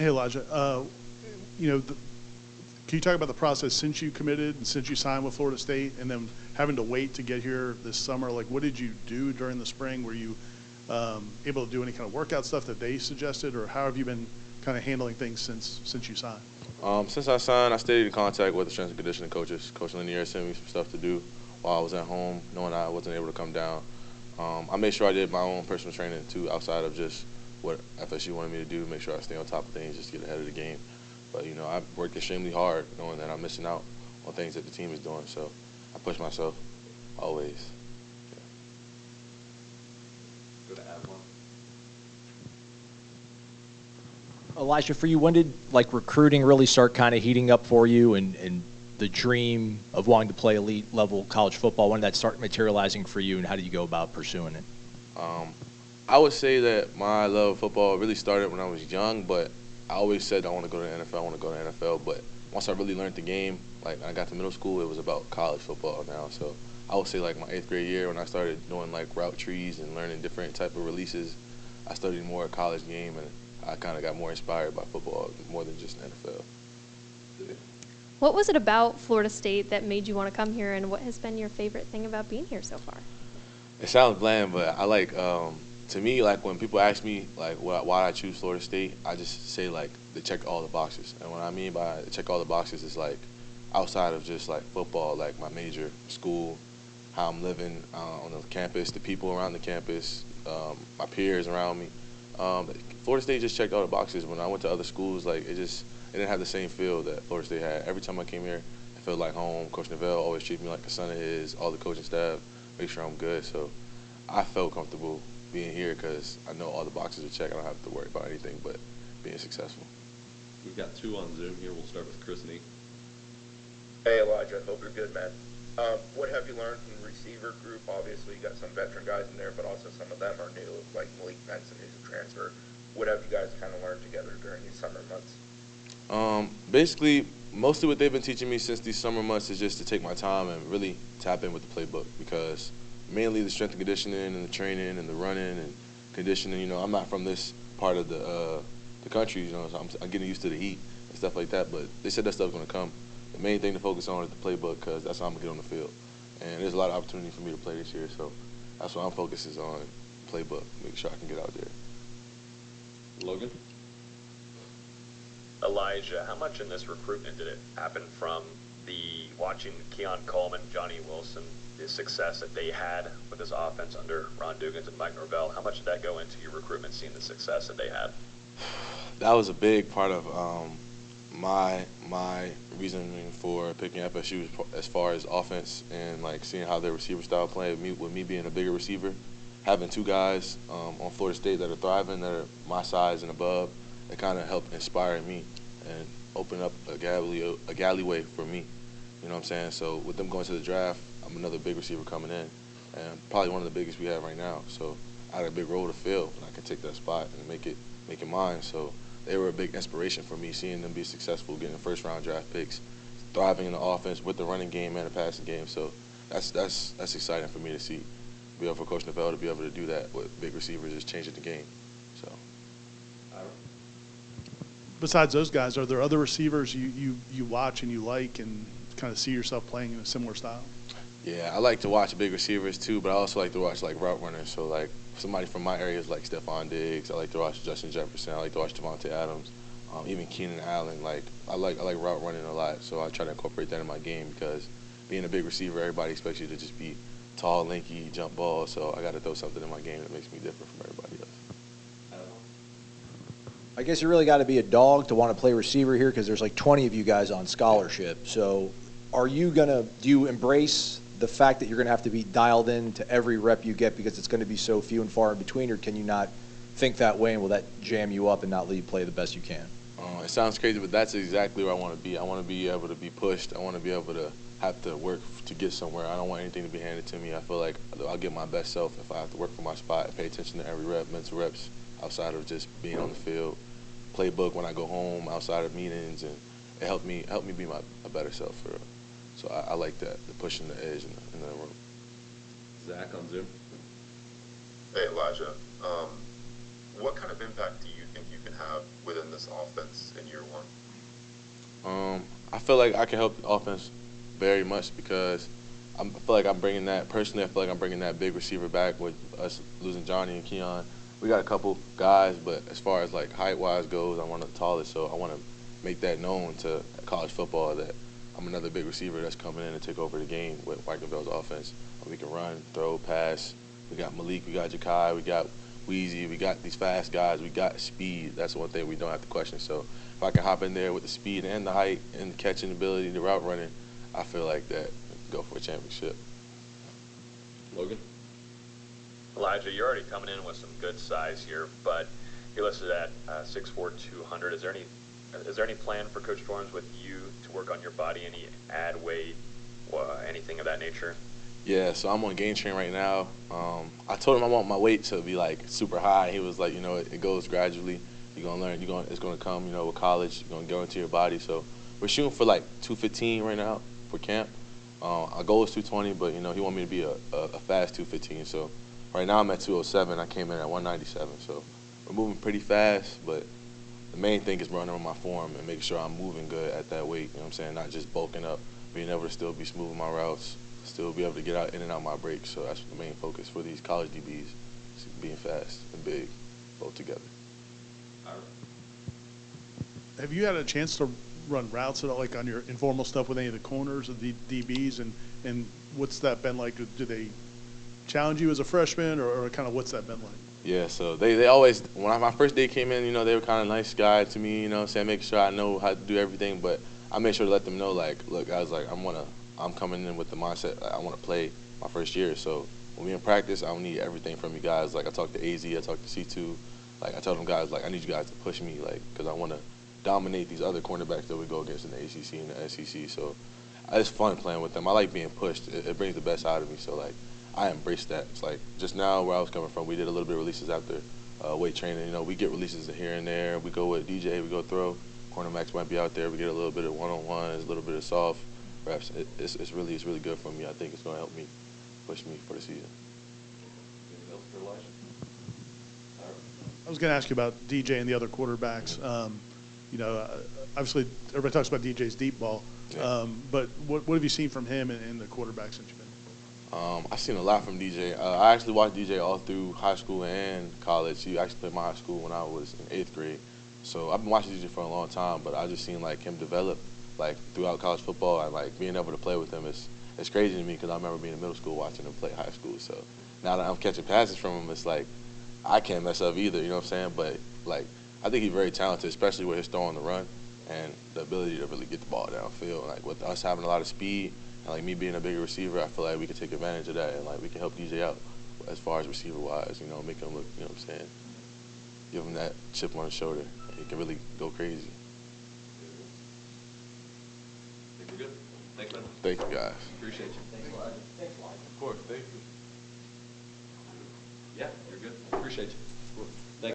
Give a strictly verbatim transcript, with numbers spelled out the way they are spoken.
Hey, Elijah. Uh, you know, the, can you talk about the process since you committed and since you signed with Florida State, and then having to wait to get here this summer? Like, what did you do during the spring? Were you um, able to do any kind of workout stuff that they suggested, or how have you been kind of handling things since since you signed? Um, since I signed, I stayed in contact with the strength and conditioning coaches. Coach Lanier sent me some stuff to do while I was at home, knowing I wasn't able to come down. Um, I made sure I did my own personal training, too, outside of just what F S U wanted me to do, make sure I stay on top of things, just get ahead of the game. But, you know, I worked extremely hard knowing that I'm missing out on things that the team is doing. So I push myself always. Yeah. Go to add one. Elijah, for you, when did, like, recruiting really start kind of heating up for you, and, and the dream of wanting to play elite-level college football, when did that start materializing for you, and how did you go about pursuing it? Um, I would say that my love of football really started when I was young, but I always said I want to go to the N F L, I want to go to the N F L. But once I really learned the game, like, when I got to middle school, it was about college football now. So I would say, like, my eighth grade year when I started doing, like, route trees and learning different type of releases, I studied more a college game, and I kind of got more inspired by football more than just the N F L. Yeah. What was it about Florida State that made you want to come here, and what has been your favorite thing about being here so far? It sounds bland, but I like, um, to me, like, when people ask me, like, why, why I choose Florida State, I just say, like, they check all the boxes. And what I mean by check all the boxes is, like, outside of just, like, football, like, my major, school, how I'm living uh, on the campus, the people around the campus, um, my peers around me. Um, Florida State just checked all the boxes. When I went to other schools, like, it just it didn't have the same feel that Florida State had. Every time I came here, it felt like home. Coach Neville always treated me like a son of his. All the coaching staff make sure I'm good. So I felt comfortable being here because I know all the boxes are checked. I don't have to worry about anything but being successful. We've got two on Zoom here. We'll start with Chris Nee. Hey, Elijah. Hope you're good, man. Um, what have you learned from the receiver group? Obviously, you got some veteran guys in there, but also some of them are new, like Malik Benson, who's a transfer. What have you guys kind of learned together during these summer months? Um, basically, mostly what they've been teaching me since these summer months is just to take my time and really tap in with the playbook, because mainly the strength and conditioning and the training and the running and conditioning, you know, I'm not from this part of the uh, the country, you know, so I'm, I'm getting used to the heat and stuff like that, but they said that stuff's going to come. The main thing to focus on is the playbook, because that's how I'm going to get on the field. And there's a lot of opportunity for me to play this year, so that's what I'm focusing on, playbook, make sure I can get out there. Logan? Elijah, how much in this recruitment did it happen from the watching Keon Coleman, Johnny Wilson, the success that they had with this offense under Ron Dugans and Mike Norvell? How much did that go into your recruitment, seeing the success that they had? That was a big part of um, my my reasoning for picking F S U as far as offense, and like seeing how their receiver style played with me, with me being a bigger receiver, having two guys um, on Florida State that are thriving, that are my size and above. It kind of helped inspire me and open up a galley a galleyway for me. You know what I'm saying? So with them going to the draft, I'm another big receiver coming in, and probably one of the biggest we have right now. So I had a big role to fill, and I could take that spot and make it make it mine. So they were a big inspiration for me, seeing them be successful, getting first-round draft picks, thriving in the offense with the running game and the passing game. So that's that's that's exciting for me to see. Be able for Coach Neville to be able to do that with big receivers, just changing the game. So. Besides those guys, are there other receivers you, you, you watch and you like and kind of see yourself playing in a similar style? Yeah, I like to watch big receivers too, but I also like to watch like route runners. So like somebody from my area is like Stefon Diggs. I like to watch Justin Jefferson. I like to watch Devontae Adams, um, even Keenan Allen. Like I like I like route running a lot, so I try to incorporate that in my game, because being a big receiver, everybody expects you to just be tall, lanky, jump ball. So I got to throw something in my game that makes me different from everybody else. I guess you really got to be a dog to want to play receiver here, because there's like twenty of you guys on scholarship. So are you going to – do you embrace the fact that you're going to have to be dialed in to every rep you get because it's going to be so few and far in between, or can you not think that way and will that jam you up and not let you play the best you can? Uh, it sounds crazy, but that's exactly where I want to be. I want to be able to be pushed. I want to be able to have to work to get somewhere. I don't want anything to be handed to me. I feel like I'll get my best self if I have to work for my spot and pay attention to every rep, mental reps, outside of just being on the field. Playbook when I go home, outside of meetings, and it helped me helped me be my a better self. For, so I, I like that, the pushing the edge in the, in the room. Zach on Zoom. Hey Elijah, um, what kind of impact do you think you can have within this offense in year one? Um, I feel like I can help the offense very much because I feel like I'm bringing that – personally, I feel like I'm bringing that big receiver back with us losing Johnny and Keon. We got a couple guys, but as far as, like, height-wise goes, I'm one of the tallest, so I want to make that known to college football that I'm another big receiver that's coming in to take over the game with Mike Norvell's offense. We can run, throw, pass. We got Malik, we got Ja'Kai, we got Wheezy, we got these fast guys, we got speed. That's one thing we don't have to question. So if I can hop in there with the speed and the height and the catching ability, the route running, I feel like that go for a championship. Logan? Elijah, you're already coming in with some good size here, but you're listed at uh, six four, two hundred. Is there any is there any plan for Coach Torrance with you to work on your body, any add weight, uh, anything of that nature? Yeah, so I'm on game train right now. Um, I told him I want my weight to be, like, super high. He was like, you know, it, it goes gradually. You're going to learn. You're gonna, it's going to come, you know, with college. You're going to go into your body. So we're shooting for, like, two fifteen right now for camp. Uh, our goal is two twenty, but, you know, he wanted me to be a, a, a fast two fifteen. So right now I'm at two oh seven. I came in at one ninety-seven. So we're moving pretty fast, but the main thing is running on my form and making sure I'm moving good at that weight. You know what I'm saying? Not just bulking up, being able to still be smooth with my routes, still be able to get out in and out my breaks. So that's the main focus for these college D Bs, being fast and big, both together. Have you had a chance to run routes at all, like on your informal stuff with any of the corners of the D Bs, and, and what's that been like? Do they challenge you as a freshman, or, or kind of what's that been like? Yeah, so they, they always, when I, my first day came in, you know, they were kind of nice guy to me, you know, saying make sure I know how to do everything, but I made sure to let them know, like, look, I was like, I'm going to, I'm coming in with the mindset I want to play my first year. So when we in practice, I don't need everything from you guys. Like, I talked to A Z, I talked to C two. Like, I told them guys, like, I need you guys to push me, like, because I want to dominate these other cornerbacks that we go against in the A C C and the S E C. So it's fun playing with them. I like being pushed. It, it brings the best out of me. So, like, I embrace that. It's like just now where I was coming from, we did a little bit of releases after uh, weight training. You know, we get releases here and there. We go with D J, we go throw. Cornerbacks might be out there. We get a little bit of one-on-ones, a little bit of soft. Perhaps it, it's, it's really it's really good for me. I think it's going to help me push me for the season. I was going to ask you about D J and the other quarterbacks. Mm-hmm. um, you know, uh, obviously everybody talks about D J's deep ball, yeah. um, but what, what have you seen from him and, and the quarterbacks that you've been? Um, I've seen a lot from D J. Uh, I actually watched D J all through high school and college. He actually played my high school when I was in eighth grade, so I've been watching D J for a long time. But I just seen like him develop. Like throughout college football, and like being able to play with him is it's crazy to me because I remember being in middle school watching him play high school. So now that I'm catching passes from him, it's like I can't mess up either. You know what I'm saying? But like I think he's very talented, especially with his throw on the run and the ability to really get the ball downfield. Like with us having a lot of speed and like me being a bigger receiver, I feel like we can take advantage of that and like we can help D J out as far as receiver wise. You know, make him look. You know what I'm saying? Give him that chip on his shoulder. He can really go crazy. Thank you. Thank you, guys. Appreciate you. Thanks, Elijah. Thanks, Elijah. Of course. Thank you. Yeah, you're good. Appreciate you. Of course.